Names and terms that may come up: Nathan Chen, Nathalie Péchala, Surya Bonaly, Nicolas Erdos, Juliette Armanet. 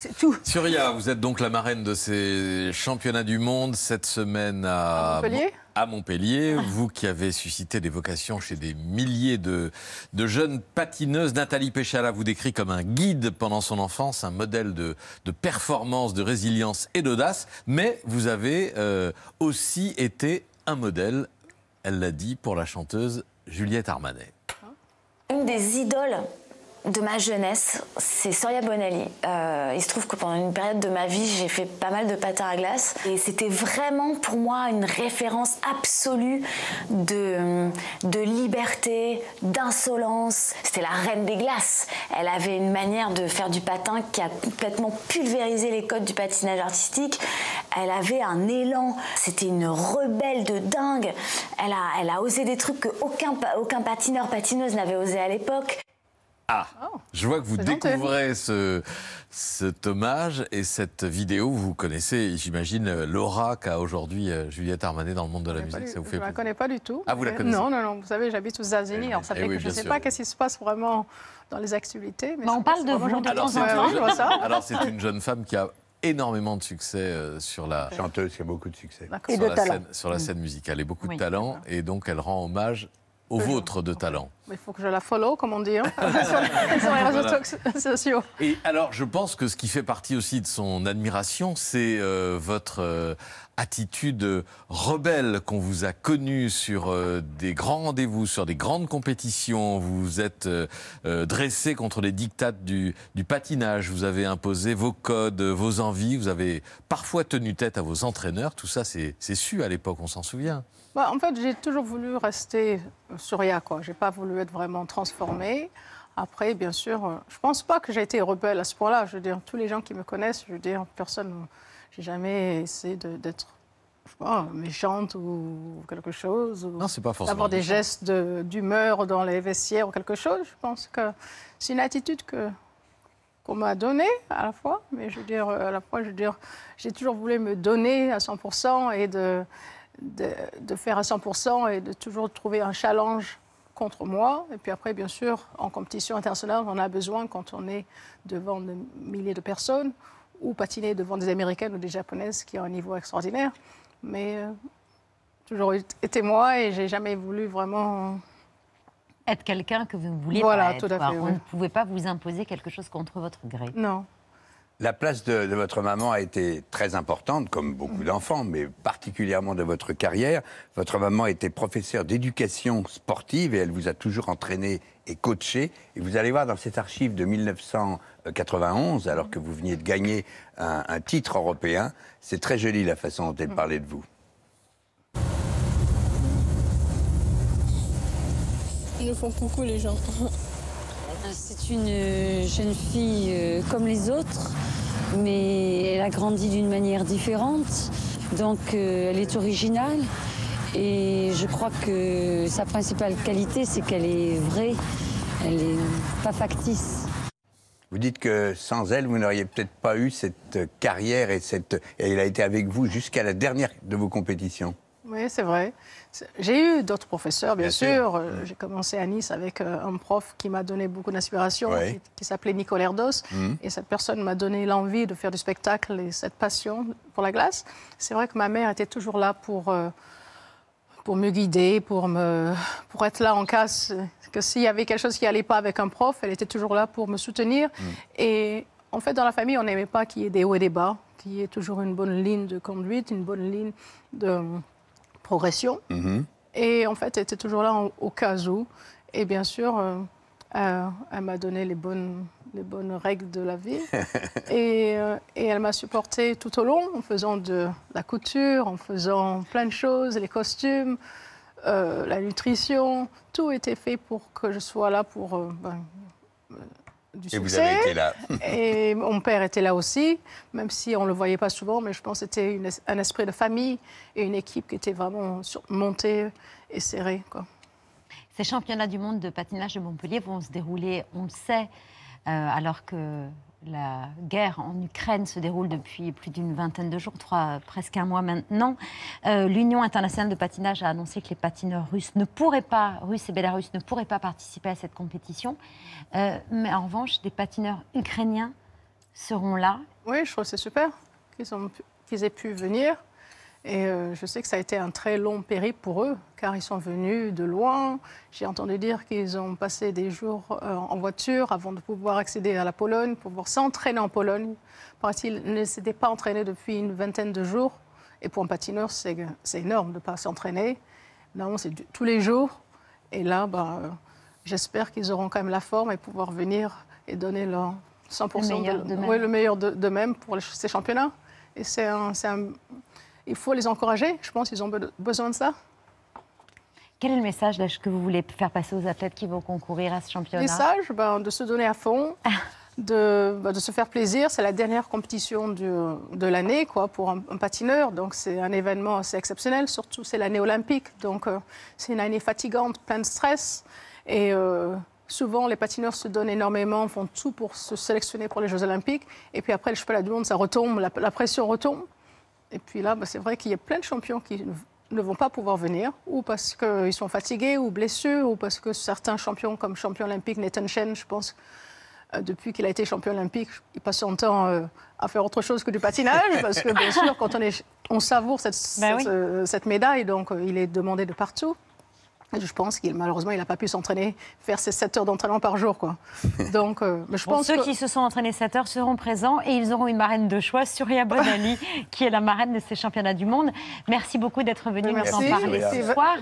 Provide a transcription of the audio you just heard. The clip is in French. C'est tout. Surya, vous êtes donc la marraine de ces championnats du monde cette semaine à Montpellier, vous qui avez suscité des vocations chez des milliers de jeunes patineuses. Nathalie Péchala vous décrit comme un guide pendant son enfance, un modèle de performance, de résilience et d'audace. Mais vous avez aussi été un modèle, elle l'a dit, pour la chanteuse Juliette Armanet. Une des idoles de ma jeunesse, c'est Surya Bonaly. Il se trouve que pendant une période de ma vie, j'ai fait pas mal de patins à glace. Et c'était vraiment pour moi une référence absolue de liberté, d'insolence. C'était la reine des glaces. Elle avait une manière de faire du patin qui a complètement pulvérisé les codes du patinage artistique. Elle avait un élan. C'était une rebelle de dingue. Elle a osé des trucs qu'aucun patineuse n'avait osé à l'époque. Ah, je vois que vous découvrez cet hommage et cette vidéo. Vous connaissez, j'imagine, l'aura qu'a aujourd'hui Juliette Armanet dans le monde de la musique. Ça vous fait plaisir. Je ne la connais pas du tout. Ah, vous la connaissez? Non, vous savez, j'habite aux États-Unis. Alors, ça fait que je ne sais pas qu'est-ce qui se passe vraiment dans les actualités. Mais on parle de vous de temps en temps. Alors, c'est une jeune femme qui a énormément de succès sur la... Chanteuse qui a beaucoup de succès. Et de talent. Sur la scène musicale. Et beaucoup de talent. Et donc, elle rend hommage au vôtre de talent. Il faut que je la follow, comme on dit, hein, sur les réseaux sociaux. Et alors, je pense que ce qui fait partie aussi de son admiration, c'est votre attitude rebelle qu'on vous a connue sur des grands rendez-vous, sur des grandes compétitions. Vous vous êtes dressé contre les dictates du patinage. Vous avez imposé vos codes, vos envies. Vous avez parfois tenu tête à vos entraîneurs. Tout ça, c'est su à l'époque, on s'en souvient. Bah, en fait, j'ai toujours voulu rester Surya, quoi. J'ai pas voulu être vraiment transformée. Après, bien sûr, je pense pas que j'ai été rebelle à ce point-là. Je veux dire, tous les gens qui me connaissent, je veux dire, personne, j'ai jamais essayé d'être, je sais pas, méchante ou quelque chose. Ou non, c'est pas forcément. D'avoir des gestes d'humeur dans les vestiaires ou quelque chose. Je pense que c'est une attitude qu'on m'a donnée à la fois, mais je veux dire, à la fois, je veux dire, j'ai toujours voulu me donner à 100% et de faire à 100% et de toujours trouver un challenge contre moi. Et puis après, bien sûr, en compétition internationale, on a besoin, quand on est devant des milliers de personnes, ou patiner devant des Américaines ou des Japonaises qui ont un niveau extraordinaire. Mais toujours été moi et je n'ai jamais voulu vraiment... être quelqu'un que vous ne vouliez pas être. Tout à fait, ne pouvait pas vous imposer quelque chose contre votre gré. Non. La place de votre maman a été très importante, comme beaucoup d'enfants, mais particulièrement de votre carrière. Votre maman était professeure d'éducation sportive et elle vous a toujours entraîné et coaché. Et vous allez voir dans cette archive de 1991, alors que vous veniez de gagner un titre européen, c'est très joli la façon dont elle parlait de vous. Ils nous font coucou les gens. C'est une jeune fille comme les autres, mais elle a grandi d'une manière différente, donc elle est originale et je crois que sa principale qualité, c'est qu'elle est vraie, elle n'est pas factice. Vous dites que sans elle, vous n'auriez peut-être pas eu cette carrière et elle a été avec vous jusqu'à la dernière de vos compétitions. Oui, c'est vrai. J'ai eu d'autres professeurs, bien sûr. J'ai commencé à Nice avec un prof qui m'a donné beaucoup d'inspiration, qui s'appelait Nicolas Erdos. Et cette personne m'a donné l'envie de faire du spectacle et cette passion pour la glace. C'est vrai que ma mère était toujours là pour me guider, pour être là en cas que s'il y avait quelque chose qui n'allait pas avec un prof, elle était toujours là pour me soutenir. Et en fait, dans la famille, on n'aimait pas qu'il y ait des hauts et des bas, qu'il y ait toujours une bonne ligne de conduite, une bonne ligne de... progression. Et en fait, elle était toujours là au cas où. Et bien sûr, elle m'a donné les bonnes règles de la vie. Et elle m'a supportée tout au long, en faisant de la couture, en faisant plein de choses, les costumes, la nutrition. Tout était fait pour que je sois là pour du succès. Et vous avez été là. Et mon père était là aussi, même si on ne le voyait pas souvent, mais je pense que c'était un esprit de famille et une équipe qui était vraiment montée et serrée, quoi. Ces championnats du monde de patinage de Montpellier vont se dérouler, on le sait, alors que la guerre en Ukraine se déroule depuis plus d'une vingtaine de jours, presque un mois maintenant. L'Union internationale de patinage a annoncé que les patineurs russes et bélarusses ne pourraient pas participer à cette compétition. Mais en revanche, des patineurs ukrainiens seront là. Oui, je trouve que c'est super qu'ils aient pu venir. Et je sais que ça a été un très long périple pour eux, car ils sont venus de loin. J'ai entendu dire qu'ils ont passé des jours en voiture avant de pouvoir accéder à la Pologne, pouvoir s'entraîner en Pologne. Paraît-il, ils ne s'étaient pas entraînés depuis une vingtaine de jours. Et pour un patineur, c'est énorme de ne pas s'entraîner. Normalement, c'est tous les jours. Et là, j'espère qu'ils auront quand même la forme et pouvoir venir et donner leur 100% le meilleur d'eux-mêmes pour ces championnats. Et il faut les encourager. Je pense qu'ils ont besoin de ça. Quel est le message que vous voulez faire passer aux athlètes qui vont concourir à ce championnat? Le message, de se donner à fond, de se faire plaisir. C'est la dernière compétition de l'année pour un patineur. Donc, c'est un événement assez exceptionnel. Surtout, c'est l'année olympique. Donc, c'est une année fatigante, pleine de stress. Et souvent, les patineurs se donnent énormément, font tout pour se sélectionner pour les Jeux olympiques. Et puis après, le championnat du monde, ça retombe, la pression retombe. Et puis là, c'est vrai qu'il y a plein de champions qui ne vont pas pouvoir venir, ou parce qu'ils sont fatigués, ou blessés, ou parce que certains champions, comme champion olympique Nathan Chen, je pense, depuis qu'il a été champion olympique, il passe son temps à faire autre chose que du patinage, parce que bien sûr, quand on savoure cette médaille, donc il est demandé de partout. Et je pense qu'il, malheureusement, il n'a pas pu s'entraîner, faire ses 7 heures d'entraînement par jour. Donc, je pense ceux qui se sont entraînés 7 heures seront présents et ils auront une marraine de choix, Surya Bonaly, qui est la marraine de ces championnats du monde. Merci beaucoup d'être venue nous en parler ce soir.